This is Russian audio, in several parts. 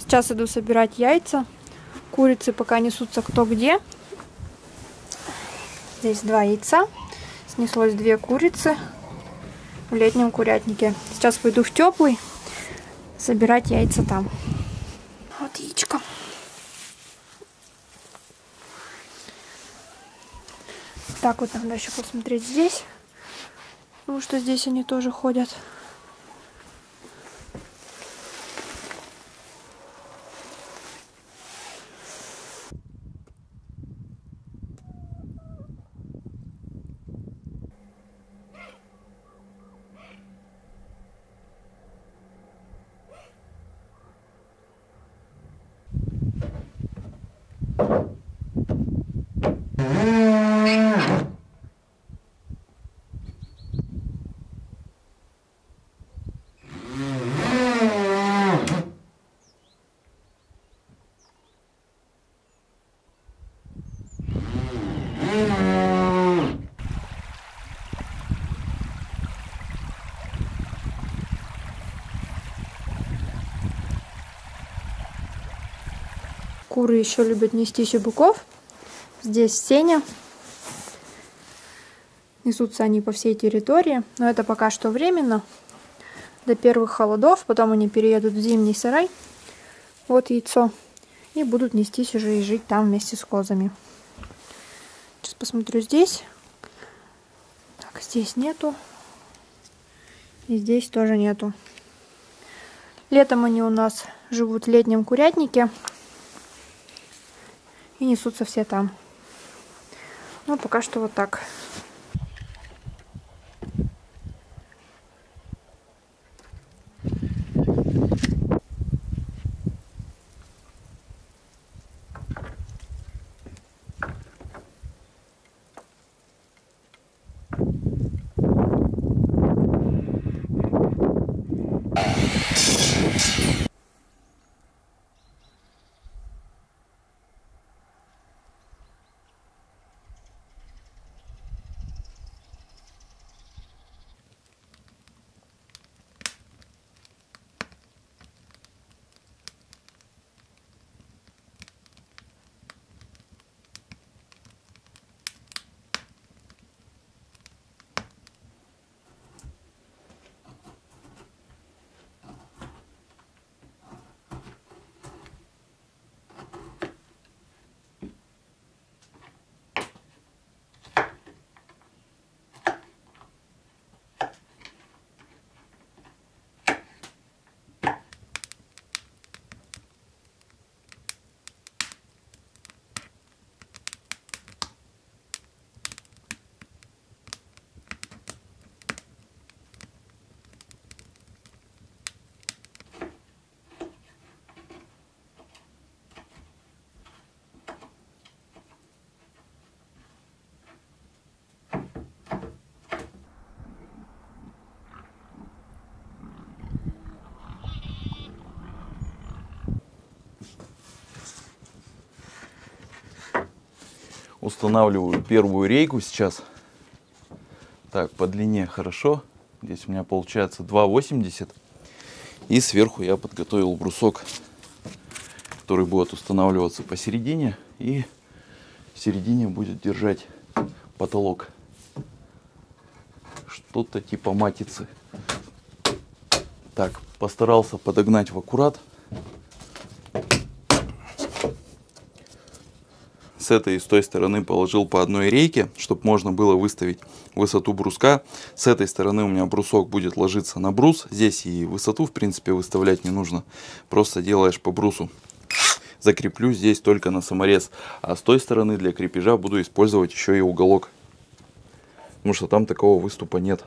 Сейчас иду собирать яйца. Курицы пока несутся кто где. Здесь 2 яйца. Снеслось 2 курицы в летнем курятнике. Сейчас пойду в теплый собирать яйца там. Вот яичко. Так вот надо еще посмотреть здесь. Потому что здесь они тоже ходят. Куры еще любят нестись у быков. Здесь сеня. Несутся они по всей территории. Но это пока что временно. До первых холодов. Потом они переедут в зимний сарай. Вот яйцо. И будут нестись уже и жить там вместе с козами. Сейчас посмотрю здесь. Так, здесь нету. И здесь тоже нету. Летом они у нас живут в летнем курятнике. И несутся все там. Ну, пока что вот так. Устанавливаю первую рейку сейчас. Так, по длине хорошо. Здесь у меня получается 2,80. И сверху я подготовил брусок, который будет устанавливаться посередине. И в середине будет держать потолок. Что-то типа матицы. Так, постарался подогнать в аккурат. С этой и с той стороны положил по одной рейке, чтобы можно было выставить высоту бруска. С этой стороны у меня брусок будет ложиться на брус. Здесь и высоту, в принципе, выставлять не нужно. Просто делаешь по брусу. Закреплю здесь только на саморез. А с той стороны для крепежа буду использовать еще и уголок. Потому что там такого выступа нет.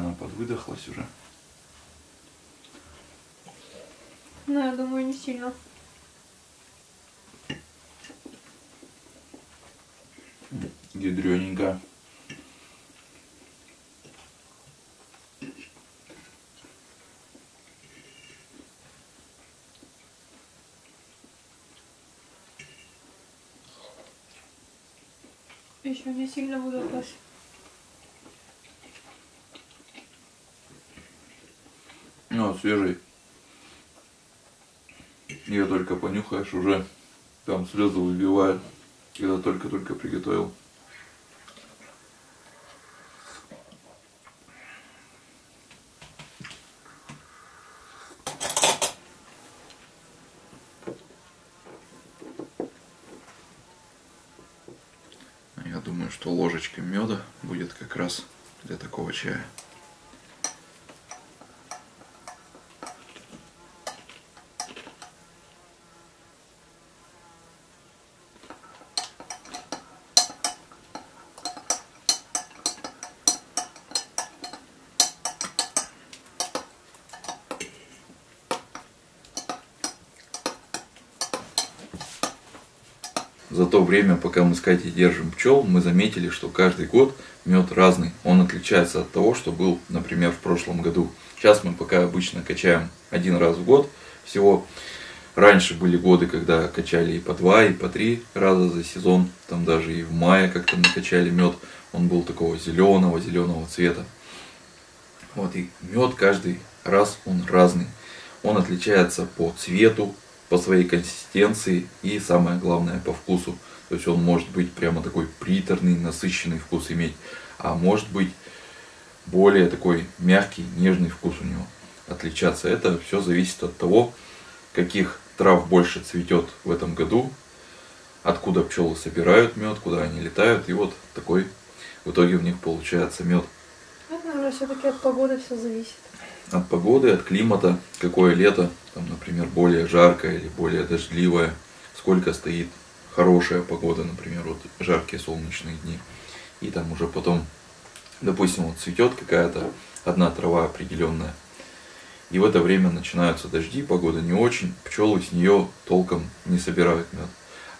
она подвыдохлась уже. Ну, я думаю, не сильно. Ядрёненько. Еще не сильно выдохлась. Ну, свежий. Ее только понюхаешь, уже там слезы выбивает, когда только-только приготовил. Я думаю, что ложечка меда будет как раз для такого чая. За то время, пока мы с Катей держим пчел, мы заметили, что каждый год мед разный. Он отличается от того, что был, например, в прошлом году. Сейчас мы пока обычно качаем один раз в год всего. Раньше были годы, когда качали и по два, и по три раза за сезон. Там даже и в мае как-то мы качали мед. Он был такого зеленого цвета. Вот и мед каждый раз он разный. Он отличается по цвету, по своей консистенции и, самое главное, по вкусу. То есть он может быть прямо такой приторный, насыщенный вкус иметь, а может быть более такой мягкий, нежный вкус у него отличаться. Это все зависит от того, каких трав больше цветет в этом году, откуда пчелы собирают мед, куда они летают, и вот такой в итоге у них получается мед. Это, наверное, все-таки от погоды все зависит. От погоды, от климата, какое лето, там, например, более жаркое или более дождливое, сколько стоит хорошая погода, например, вот жаркие солнечные дни. И там уже потом, допустим, вот цветет какая-то одна трава определенная, и в это время начинаются дожди, погода не очень, пчелы с нее толком не собирают мед.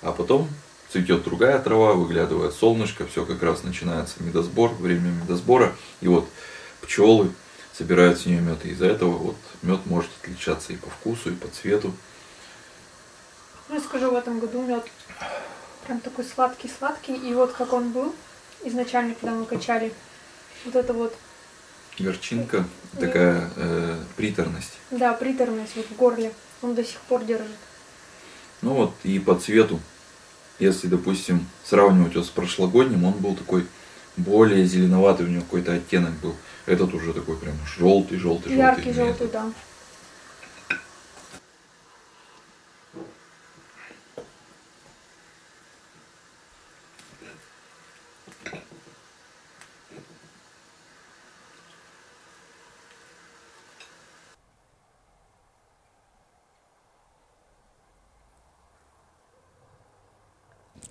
А потом цветет другая трава, выглядывает солнышко, все как раз начинается медосбор, время медосбора, и вот пчелы собирают с нее мед, и из-за этого вот мед может отличаться и по вкусу, и по цвету. Ну, скажу, в этом году мед прям такой сладкий-сладкий, и вот как он был изначально, когда мы качали, вот это вот горчинка, такая приторность. Да, приторность вот в горле, он до сих пор держит. Ну вот и по цвету, если, допустим, сравнивать его с прошлогодним, он был такой более зеленоватый, у него какой-то оттенок был. Этот уже такой прям желтый. Яркий желтый, да.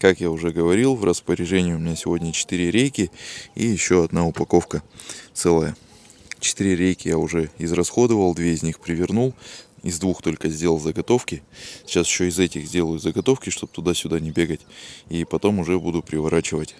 Как я уже говорил, в распоряжении у меня сегодня 4 рейки и еще одна упаковка целая. 4 рейки я уже израсходовал, 2 из них привернул, из 2 только сделал заготовки. Сейчас еще из этих сделаю заготовки, чтобы туда-сюда не бегать, и потом уже буду приворачивать.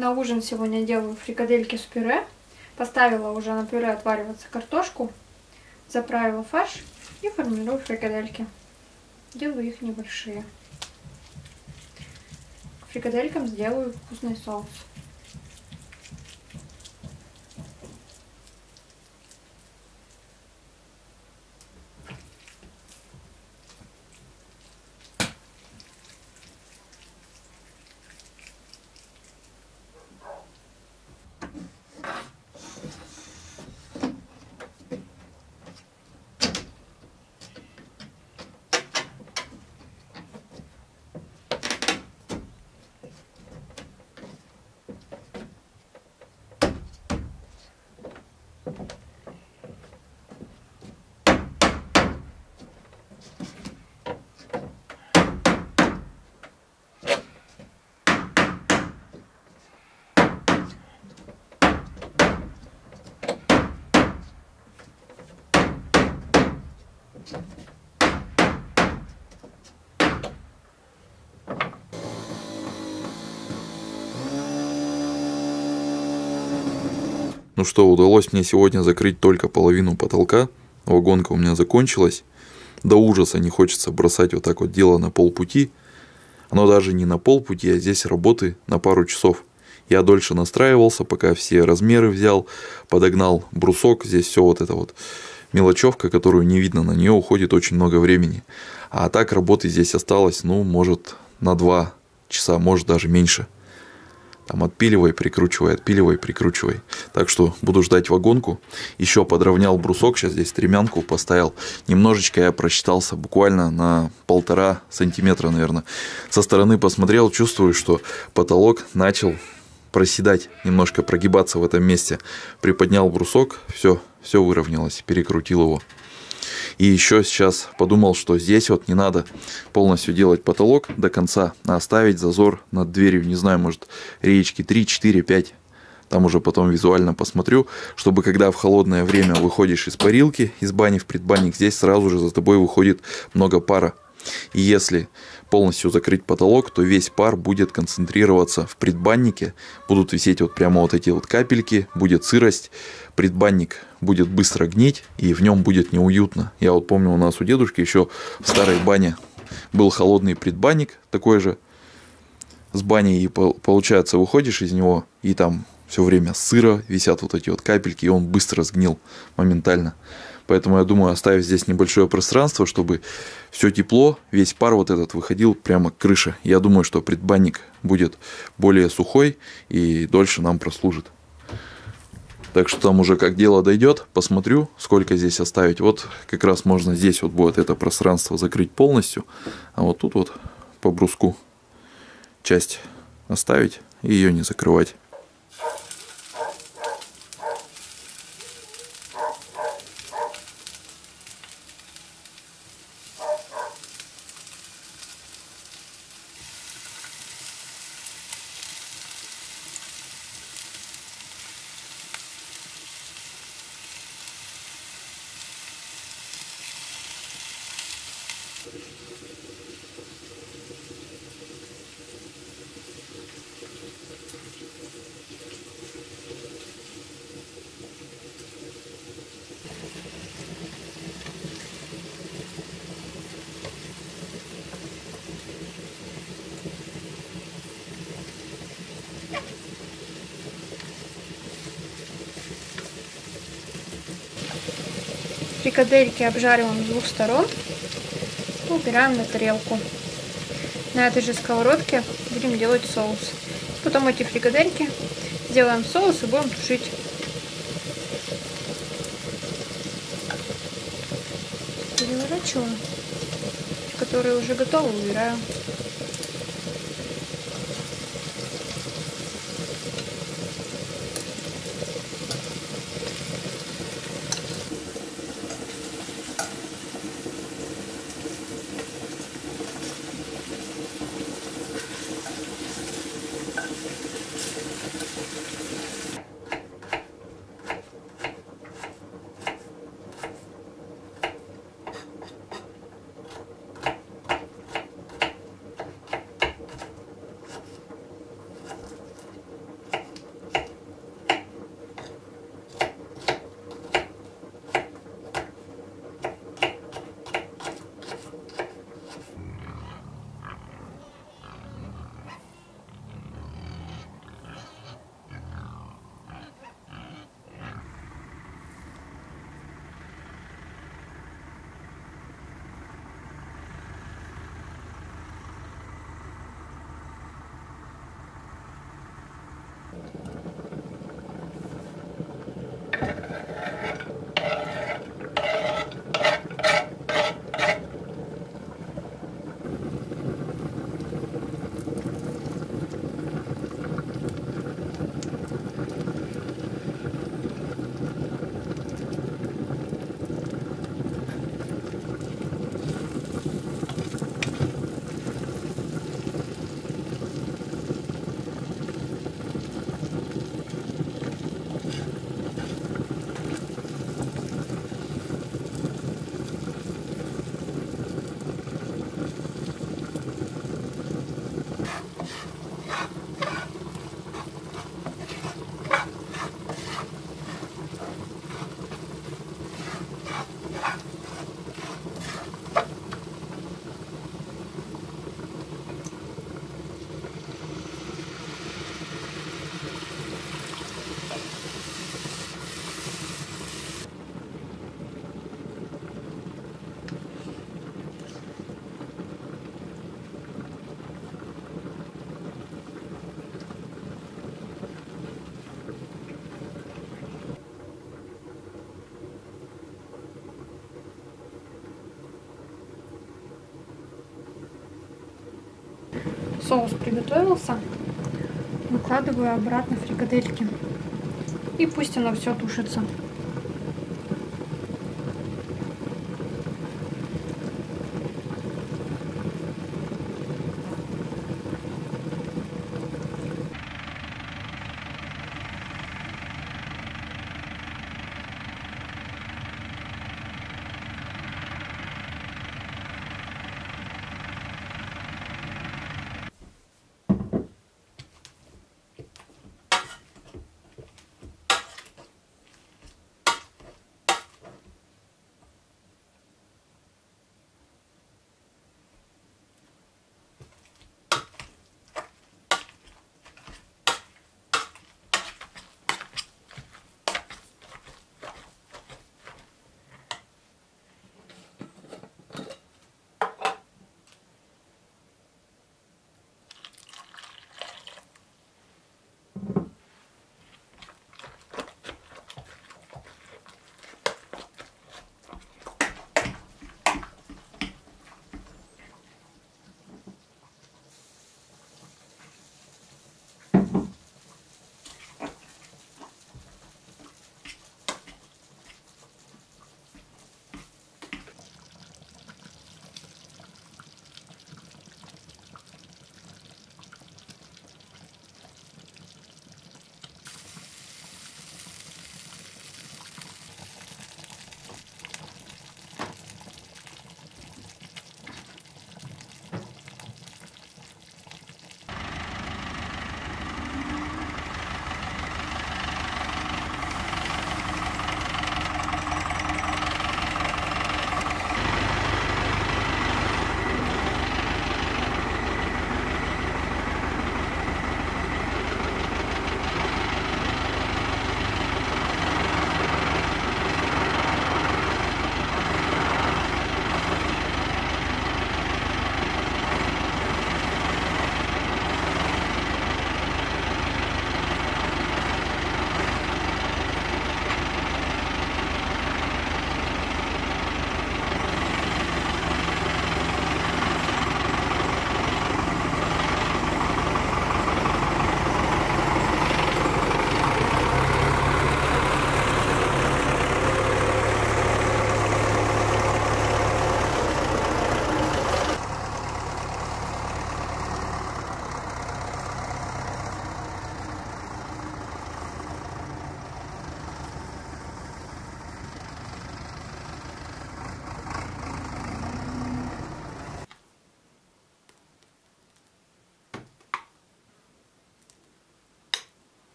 На ужин сегодня делаю фрикадельки с пюре. Поставила уже на пюре отвариваться картошку. Заправила фарш и формирую фрикадельки. Делаю их небольшие. К фрикаделькам сделаю вкусный соус. Ну что, удалось мне сегодня закрыть только половину потолка. Вагонка у меня закончилась. До ужаса не хочется бросать вот так вот дело на полпути. Оно даже не на полпути, а здесь работы на пару часов. Я дольше настраивался, пока все размеры взял, подогнал брусок. Здесь все вот это вот мелочевка, которую не видно, на нее уходит очень много времени. А так работы здесь осталось, ну, может, на 2 часа, может, даже меньше. Там отпиливай, прикручивай, отпиливай, прикручивай. Так что буду ждать вагонку. Еще подровнял брусок, сейчас здесь стремянку поставил. Немножечко я просчитался, буквально на 1,5 сантиметра, наверное. Со стороны посмотрел, чувствую, что потолок начал проседать, немножко прогибаться в этом месте. Приподнял брусок, все выровнялось, перекрутил его. И еще сейчас подумал, что здесь вот не надо полностью делать потолок до конца, а оставить зазор над дверью, не знаю, может, реечки 3, 4, 5. Там уже потом визуально посмотрю, чтобы когда в холодное время выходишь из парилки, из бани в предбанник, здесь сразу же за тобой выходит много пара. И если полностью закрыть потолок, то весь пар будет концентрироваться в предбаннике, будут висеть вот прямо вот эти вот капельки, будет сырость, предбанник будет быстро гнить и в нем будет неуютно. Я вот помню, у нас у дедушки еще в старой бане был холодный предбанник такой же с баней, и получается выходишь из него, и там все время сыро, висят вот эти вот капельки, и он быстро сгнил моментально. Поэтому я думаю, оставив здесь небольшое пространство, чтобы все тепло, весь пар вот этот выходил прямо к крыше. Я думаю, что предбанник будет более сухой и дольше нам прослужит. Так что там уже как дело дойдет, посмотрю, сколько здесь оставить. Вот как раз можно здесь вот будет это пространство закрыть полностью, а вот тут вот по бруску часть оставить и ее не закрывать. Фрикадельки обжариваем с 2 сторон и убираем на тарелку. На этой же сковородке будем делать соус. Потом эти фрикадельки сделаем соус и будем тушить. Переворачиваем. Которые уже готовы, убираю. Соус приготовился. Выкладываю обратно фрикадельки. И пусть оно все тушится.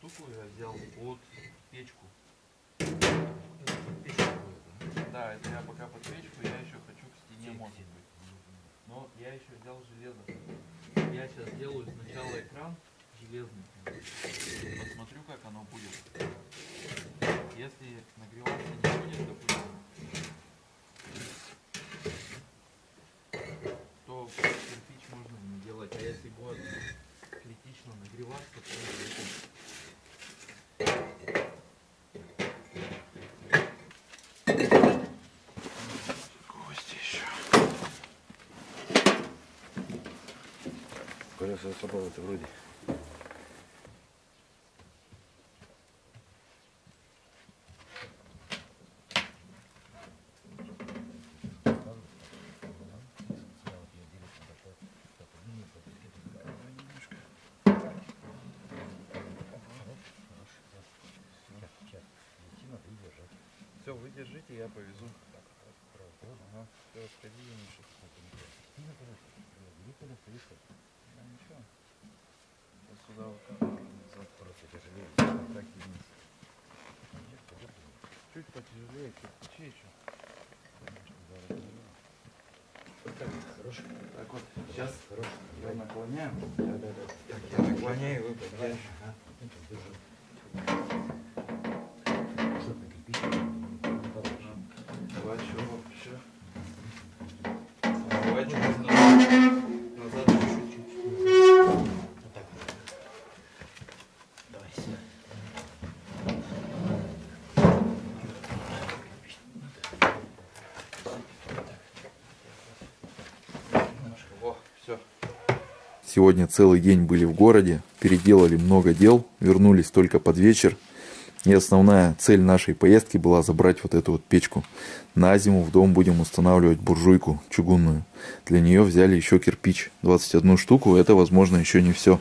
Штуку я взял под печку. Да, это я пока под печку, я еще хочу к стене, может быть. Но я еще взял железо. Я сейчас делаю сначала экран железный. Посмотрю, как оно будет. Если нагреваться не будет, допустим, то кирпич можно не делать. А если будет критично нагреваться, то гости еще. даже собрал-то вроде. Все, вы держите, я повезу. Ага, все, отходи, я ничего. Да ничего. Вот сюда вот. Потяжелее. Вот так и вниз. Чуть потяжелее, чуть пече еще. Хорошо. Так вот, сейчас хорошо. Я наклоняю. Да. Так, я наклоняю, вы поддержите. Сегодня целый день были в городе, переделали много дел, вернулись только под вечер. И основная цель нашей поездки была забрать вот эту вот печку. На зиму в дом будем устанавливать буржуйку чугунную. Для нее взяли еще кирпич, 21 штуку, это возможно еще не все.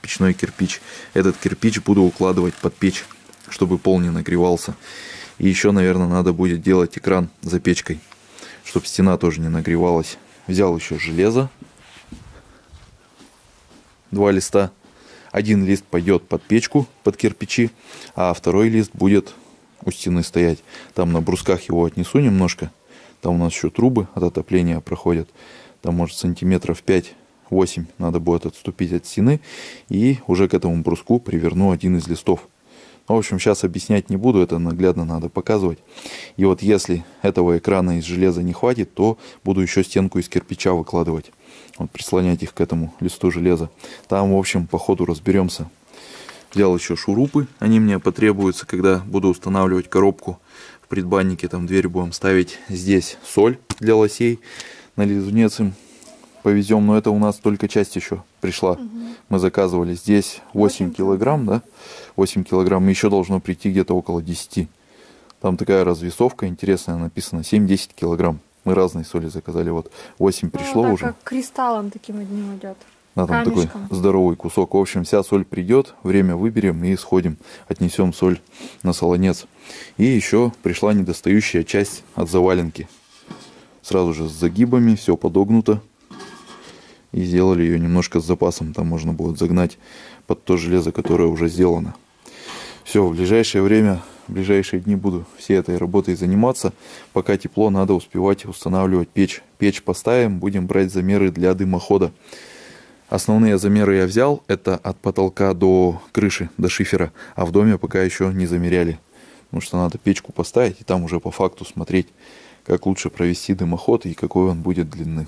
Печной кирпич. Этот кирпич буду укладывать под печь, чтобы пол не нагревался. И еще, наверное, надо будет делать экран за печкой, чтобы стена тоже не нагревалась. Взял еще железо. 2 листа. Один лист пойдет под печку, под кирпичи, а второй лист будет у стены стоять. Там на брусках его отнесу немножко. Там у нас еще трубы от отопления проходят. Там, может, сантиметров 5-8 надо будет отступить от стены. И уже к этому бруску приверну один из листов. В общем, сейчас объяснять не буду, это наглядно надо показывать. И вот если этого экрана из железа не хватит, то буду еще стенку из кирпича выкладывать. Вот, прислонять их к этому листу железа. Там, в общем, по ходу разберемся. Взял еще шурупы. Они мне потребуются, когда буду устанавливать коробку в предбаннике. Там дверь будем ставить. Здесь соль для лосей. На лизунец им повезем. Но это у нас только часть еще пришла. Угу. Мы заказывали. Здесь 8 килограмм, да? 8 килограмм. Еще должно прийти где-то около 10. Там такая развесовка интересная. Написано 7-10 килограмм. Мы разные соли заказали, вот 8 пришло, да, уже. Как кристаллом таким одним идет. Да, там камешком. Такой здоровый кусок. В общем, вся соль придет, время выберем и сходим, отнесем соль на солонец. И еще пришла недостающая часть от заваленки. Сразу же с загибами, все подогнуто. И сделали ее немножко с запасом, там можно будет загнать под то железо, которое уже сделано. Все, в ближайшее время... В ближайшие дни буду всей этой работой заниматься. Пока тепло, надо успевать устанавливать печь. Печь поставим, будем брать замеры для дымохода. Основные замеры я взял. Это от потолка до крыши, до шифера. А в доме пока еще не замеряли. Потому что надо печку поставить и там уже по факту смотреть, как лучше провести дымоход и какой он будет длины.